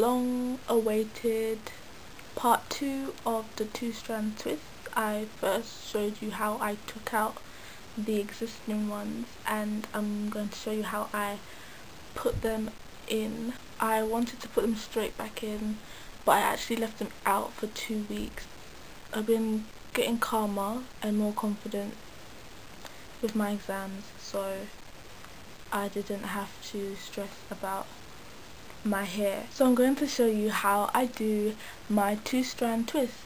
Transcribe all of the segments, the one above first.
long-awaited part 2 of the two-strand twist. I first showed you how I took out the existing ones, and I'm going to show you how I put them in. I wanted to put them straight back in, but I actually left them out for 2 weeks. I've been getting calmer and more confident with my exams, so I didn't have to stress about my hair. So I'm going to show you how I do my two-strand twists.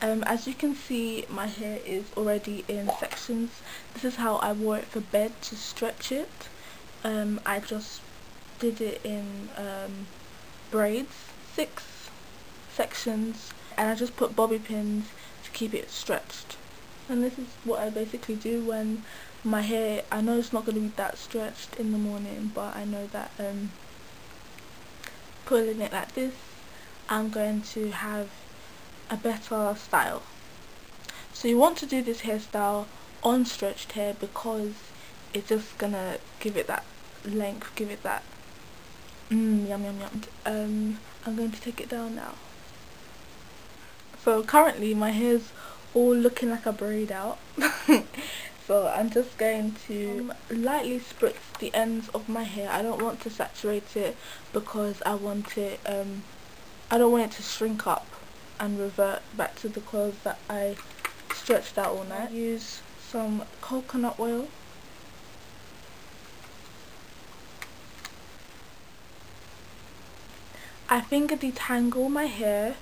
As you can see, my hair is already in sections. This is how I wore it for bed to stretch it. I just did it in braids, 6 sections, and I just put bobby pins to keep it stretched. And this is what I basically do when my hair, I know it's not going to be that stretched in the morning, but I know that pulling it like this, I'm going to have a better style. So you want to do this hairstyle on stretched hair because it's just going to give it that length, give it that yum yum yum. I'm going to take it down now. So currently my hair's all looking like a braid out. So I'm just going to lightly spritz the ends of my hair. I don't want to saturate it because I want it, I don't want it to shrink up and revert back to the curls that I stretched out all night. Use some coconut oil. I finger detangle my hair.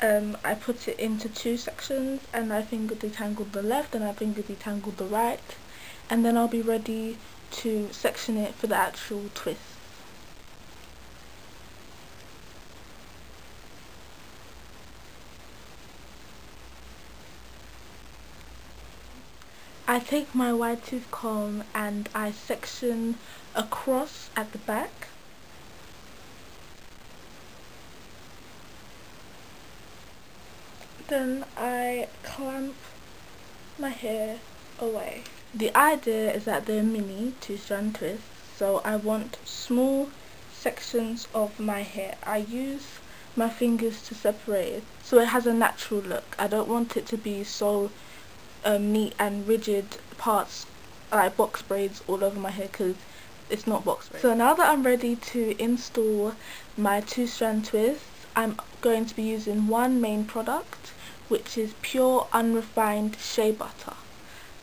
I put it into 2 sections, and I finger detangled the left and I finger detangled the right, and then I'll be ready to section it for the actual twist. I take my wide tooth comb and I section across at the back. Then I clamp my hair away. The idea is that they're mini two-strand twists, so I want small sections of my hair. I use my fingers to separate it so it has a natural look. I don't want it to be so neat and rigid parts, like box braids all over my hair, because it's not box braids. So now that I'm ready to install my two-strand twist, I'm going to be using one main product, which is pure unrefined shea butter.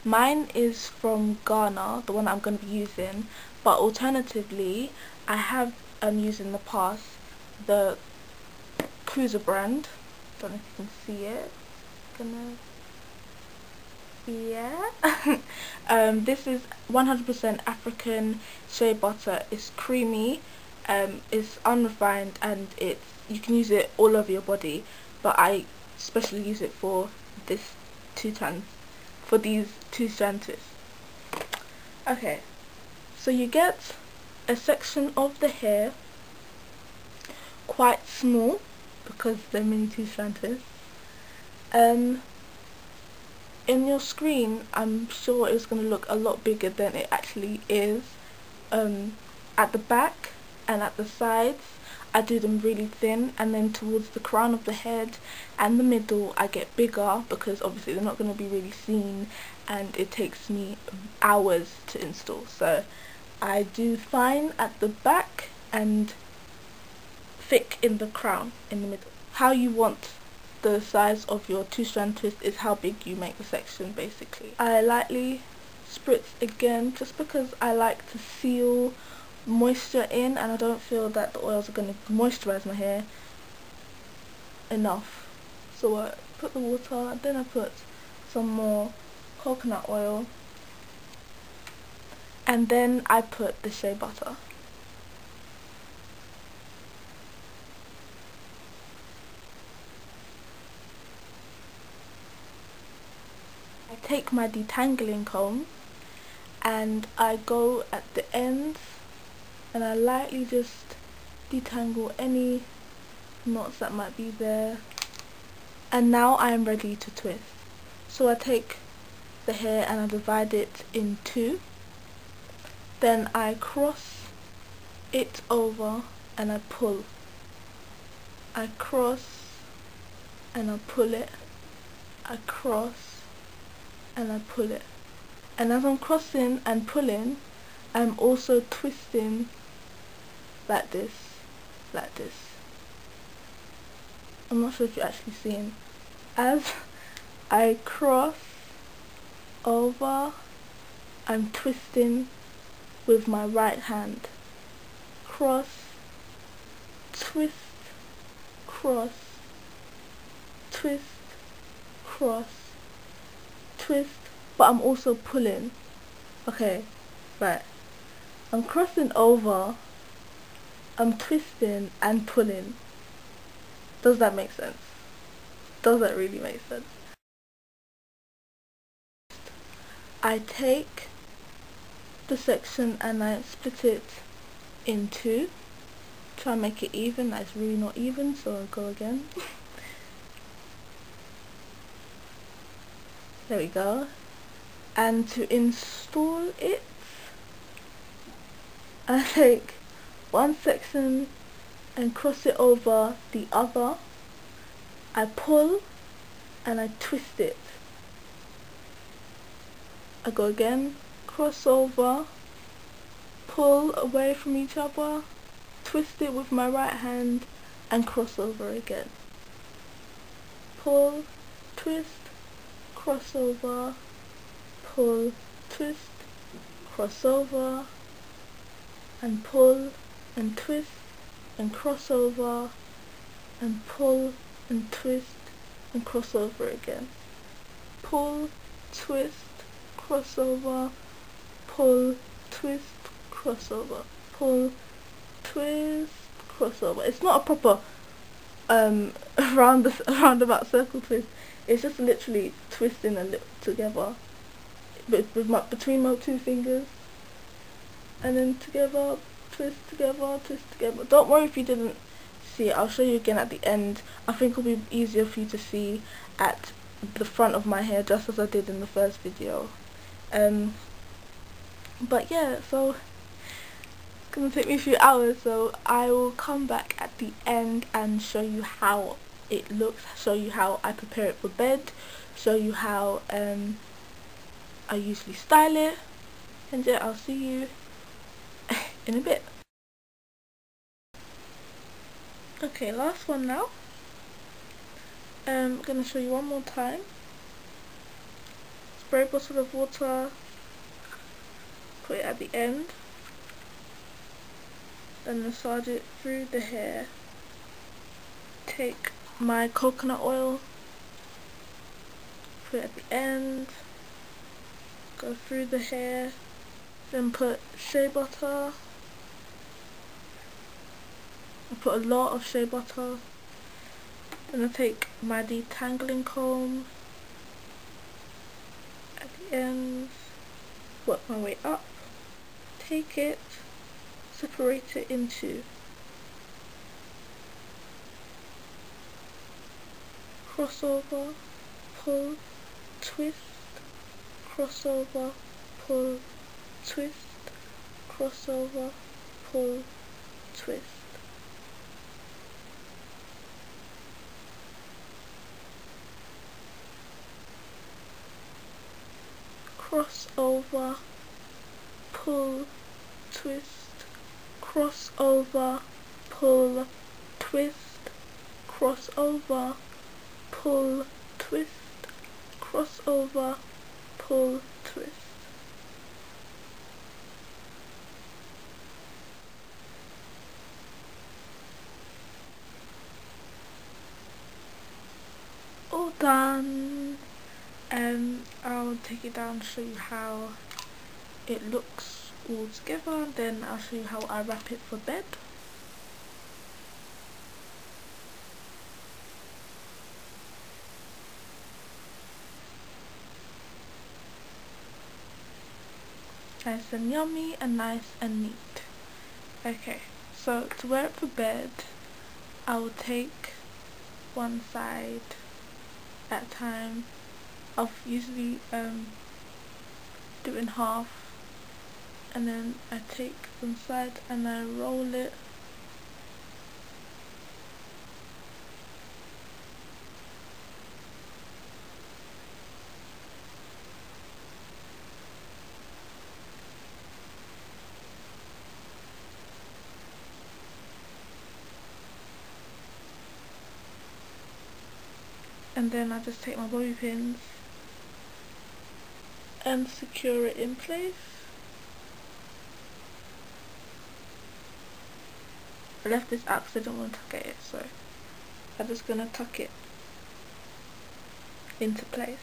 Mine is from Ghana, the one I'm going to be using, but alternatively I have used in the past the Cruiser brand. Don't know if you can see it. Yeah. This is 100% African shea butter. It's creamy, it's unrefined, and it's, you can use it all over your body, but I especially use it for these two-strand twists. Okay, so you get a section of the hair quite small because they're mini two-strand twists. In your screen, I'm sure it's going to look a lot bigger than it actually is. At the back and at the sides, I do them really thin, and then towards the crown of the head and the middle I get bigger, because obviously they're not going to be really seen and it takes me hours to install. So I do fine at the back and thick in the crown in the middle. How you want the size of your two-strand twist is how big you make the section basically. I lightly spritz again just because I like to seal moisture in, and I don't feel that the oils are going to moisturize my hair enough. So I put the water, and then I put some more coconut oil, and then I put the shea butter. I take my detangling comb and I go at the ends, and I lightly just detangle any knots that might be there. And now I am ready to twist. So I take the hair and I divide it in 2. Then I cross it over and I pull. I cross and I pull it, I cross and I pull it. And as I'm crossing and pulling, I'm also twisting like this, like this. I'm not sure if you're actually seeing. As I cross over, I'm twisting with my right hand. Cross, twist, cross, twist, cross, twist, but I'm also pulling. Okay, right. I'm crossing over, I'm twisting and pulling. Does that make sense? Does that really make sense? I take the section and I split it in two. Try and make it even. That's really not even, so I'll go again. There we go. And to install it, I take one section and cross it over the other. I pull and I twist it. I go again, cross over, pull away from each other, twist it with my right hand, and cross over again. Pull, twist, cross over, pull, twist, cross over, and pull, and twist, and cross over, and pull, and twist, and cross over again. Pull, twist, crossover, pull, twist, crossover, pull, twist, crossover. It's not a proper roundabout circle twist. It's just literally twisting a little together, between my two fingers, and then together, twist together, twist together. Don't worry if you didn't see it. I'll show you again at the end. I think it'll be easier for you to see at the front of my hair, just as I did in the first video. But yeah, so it's gonna take me a few hours, so I will come back at the end and show you how it looks, show you how I prepare it for bed, show you how I usually style it, and yeah, I'll see you in a bit. Okay, last one now. I'm gonna show you one more time. Spray a bottle of water, put it at the end, then massage it through the hair. Take my coconut oil, put it at the end, go through the hair, then put shea butter. I put a lot of shea butter. I'm going to take my detangling comb at the end, work my way up, take it, separate it into, crossover, pull, twist, crossover, pull, twist, crossover, pull, twist. Cross over, pull, twist, cross over, pull, twist, cross over, pull, twist, cross over, pull, twist. All done. I'll take it down and show you how it looks all together, and then I'll show you how I wrap it for bed. Nice and yummy and nice and neat. Okay, so to wear it for bed, I will take one side at a time. I'll usually do it in half, and then I take one side and I roll it and then I just take my bobby pins and secure it in place. I left this out because I don't want to tuck it, so I'm just going to tuck it into place.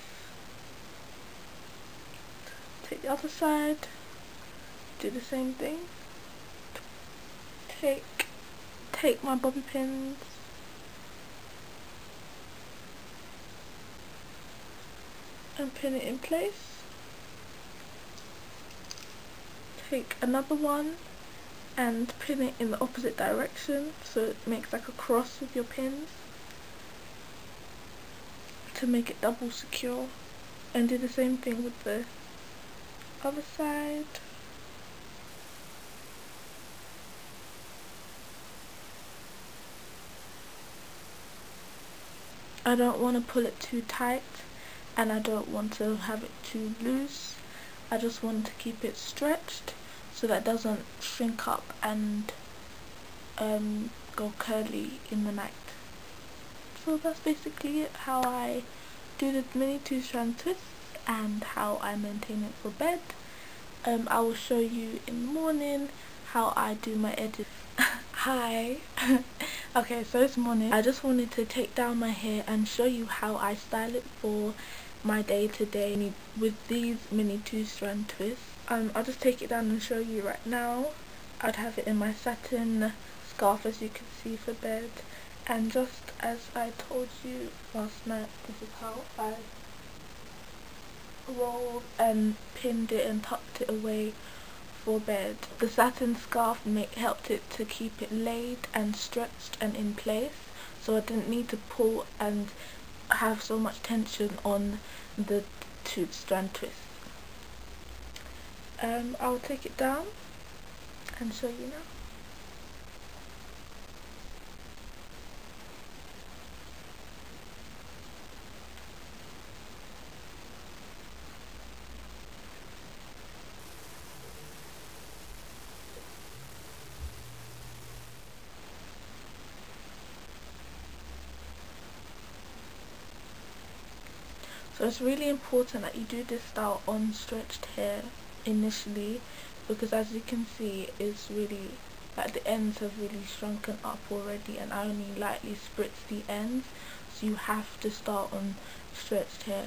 Take the other side, do the same thing. Take my bobby pins, and pin it in place. Take another one and pin it in the opposite direction, so it makes like a cross with your pins to make it double secure, and do the same thing with the other side. I don't want to pull it too tight, and I don't want to have it too loose. I just want to keep it stretched so that it doesn't shrink up and go curly in the night. So that's basically it, how I do the mini 2-strand twist and how I maintain it for bed. I will show you in the morning how I do my edges. Hi. Okay, so this morning I just wanted to take down my hair and show you how I style it for my day-to-day with these mini 2-strand twists. I'll just take it down and show you right now. I'd have it in my satin scarf, as you can see, for bed. And just as I told you last night, this is how I rolled and pinned it and tucked it away for bed. The satin scarf helped it to keep it laid and stretched and in place, so I didn't need to pull and have so much tension on the 2-strand twist. I'll take it down and show you now. So it's really important that you do this style on stretched hair initially, because as you can see, it's really like the ends have really shrunken up already, and I only lightly spritz the ends, so you have to start on stretched hair.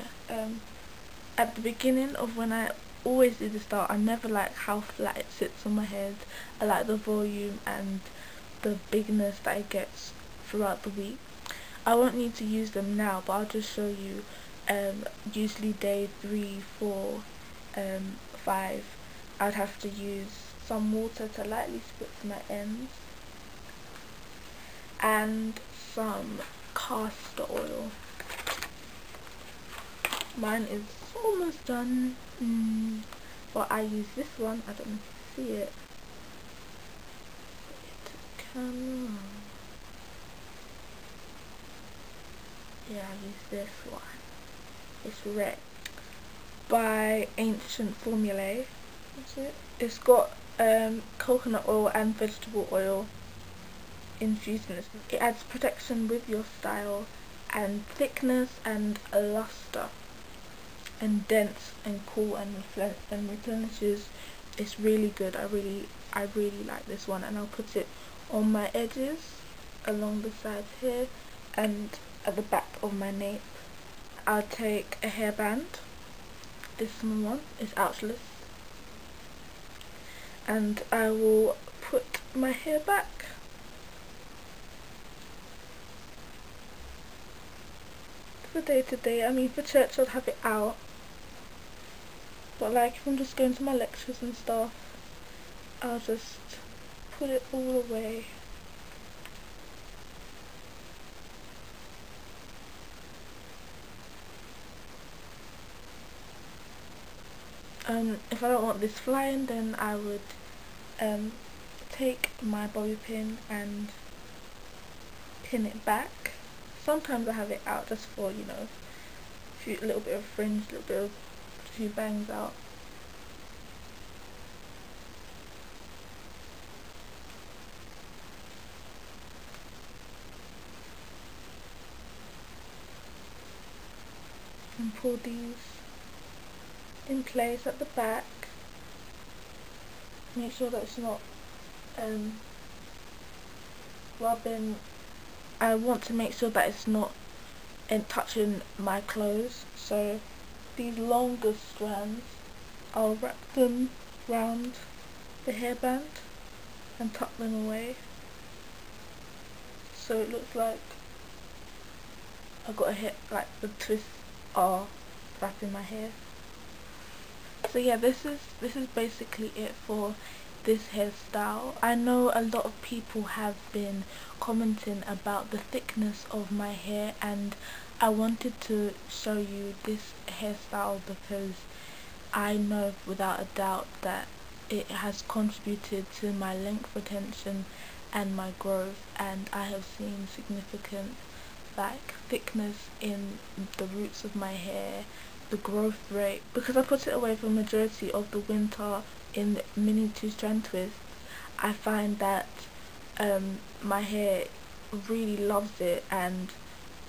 At the beginning of when I always do this style, I never like how flat it sits on my head. I like the volume and the bigness that it gets throughout the week. I won't need to use them now, but I'll just show you. Usually day 3, 4, 5, I'd have to use some water to lightly spritz my ends and some castor oil. Mine is almost done, but I use this one. I don't know if you can see it. Yeah, I use this one. It's red by Ancient Formulae. That's it. It's got coconut oil and vegetable oil infused in it. It adds protection with your style and thickness and luster and dense and cool and replenishes. It's really good. I really like this one, and I'll put it on my edges, along the sides here, and at the back of my nape. I'll take a hairband, this small one, it's outless, and I will put my hair back. For day to day, I mean for church I'll have it out, but like if I'm just going to my lectures and stuff, I'll just put it all away. If I don't want this flying, then I would take my bobby pin and pin it back. Sometimes I have it out just for, you know, a little bit of fringe, a little bit of a few bangs out. and pull these in place at the back. Make sure that it's not rubbing. I want to make sure that it's not touching my clothes, so these longer strands, I'll wrap them round the hairband and tuck them away, so it looks like I've got a hair, like the twists are wrapping my hair. So yeah, this is basically it for this hairstyle. I know a lot of people have been commenting about the thickness of my hair, and I wanted to show you this hairstyle because I know without a doubt that it has contributed to my length retention and my growth, and I have seen significant thickness in the roots of my hair, the growth rate, because I put it away for majority of the winter in mini 2-strand twists. I find that my hair really loves it and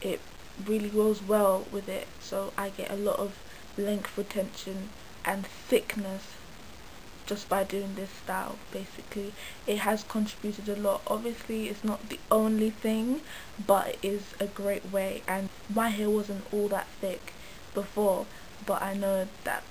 it really grows well with it, so I get a lot of length retention and thickness just by doing this style. Basically, it has contributed a lot. Obviously it's not the only thing, but it is a great way, and my hair wasn't all that thick before, but I know that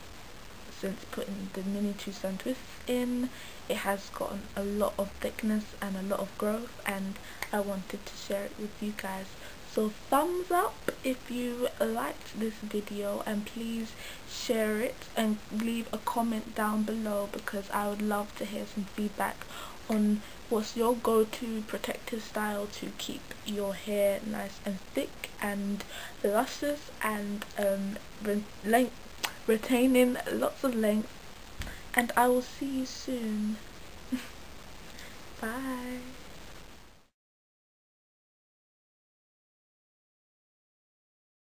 since putting the mini 2-strand twists in, it has gotten a lot of thickness and a lot of growth, and I wanted to share it with you guys. So thumbs up if you liked this video, and please share it and leave a comment down below, because I would love to hear some feedback on what's your go-to protective style to keep your hair nice and thick and luscious and retaining lots of length. And I will see you soon. Bye.